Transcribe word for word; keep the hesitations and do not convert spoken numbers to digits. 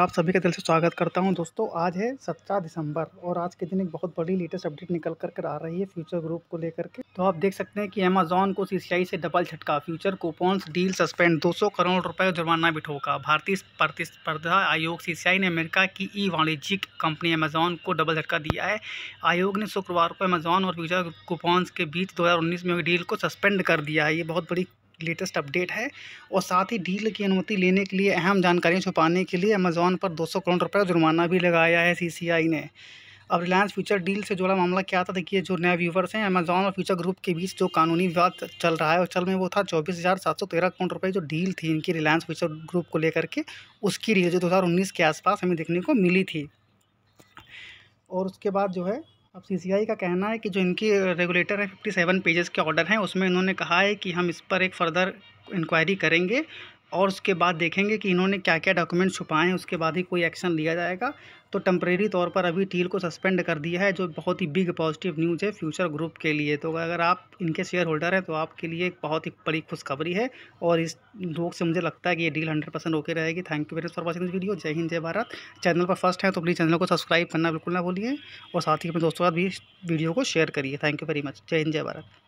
आप सभी के दिल से स्वागत करता हूं दोस्तों। आज है सत्रह दिसंबर और आज के दिन एक बहुत बड़ी लेटेस्ट अपडेट निकल कर कर आ रही है फ्यूचर ग्रुप को लेकर के। तो आप देख सकते हैं कि अमेज़ॉन को सीसीआई से डबल झटका, फ्यूचर कूपन्स डील सस्पेंड, दो सौ करोड़ रुपए जुर्माना भी ठोका। भारतीय प्रतिस्पर्धा आयोग सीसीआई ने अमेरिका की ई वाणिज्यिक कंपनी अमेज़ॉन को डबल झटका दिया है। आयोग ने शुक्रवार को अमेज़ॉन और फ्यूचर कूपन्स के बीच दो हज़ार उन्नीस में हुई डील को सस्पेंड कर दिया है। ये बहुत बड़ी लेटेस्ट अपडेट है और साथ ही डील की अनुमति लेने के लिए, अहम जानकारियां छुपाने के लिए अमेज़ॉन पर दो सौ करोड़ रुपए का जुर्माना भी लगाया है सीसीआई ने। अब रिलायंस फ्यूचर डील से जुड़ा मामला क्या था, देखिए जो नए व्यूवर्स हैं। अमेज़ॉन और फ्यूचर ग्रुप के बीच जो कानूनी विवाद चल रहा है और चल में वो था चौबीस हज़ार सात सौ तेरह करोड़ रुपये जो डील थी इनकी रिलायंस फ्यूचर ग्रुप को लेकर के, उसकी डील जो दो हज़ार उन्नीस के आसपास हमें देखने को मिली थी। और उसके बाद जो है अब सीसीआई का कहना है कि जो इनकी रेगुलेटर है सत्तावन पेजेस के ऑर्डर हैं उसमें इन्होंने कहा है कि हम इस पर एक फ़र्दर इंक्वायरी करेंगे और उसके बाद देखेंगे कि इन्होंने क्या क्या डॉक्यूमेंट छुपाए हैं, उसके बाद ही कोई एक्शन लिया जाएगा। तो टेम्प्रेरी तौर पर अभी डील को सस्पेंड कर दिया है, जो बहुत ही बिग पॉजिटिव न्यूज़ है फ्यूचर ग्रुप के लिए। तो अगर आप इनके शेयर होल्डर हैं तो आपके लिए एक बहुत ही बड़ी खुशखबरी है और इस रोक से मुझे लगता है कि ये डील हंड्रेड परसेंट ओके रहेगी। Thank you very much for watching this video. जय हिंद, जय भारत। चैनल पर फर्स्ट है तो प्लीज़ चैनल को सब्सक्राइब करना बिल्कुल ना भूलिए और साथ ही अपने दोस्तों के साथ भी वीडियो को शेयर करिए। Thank you very much. जय हिंद, जय भारत।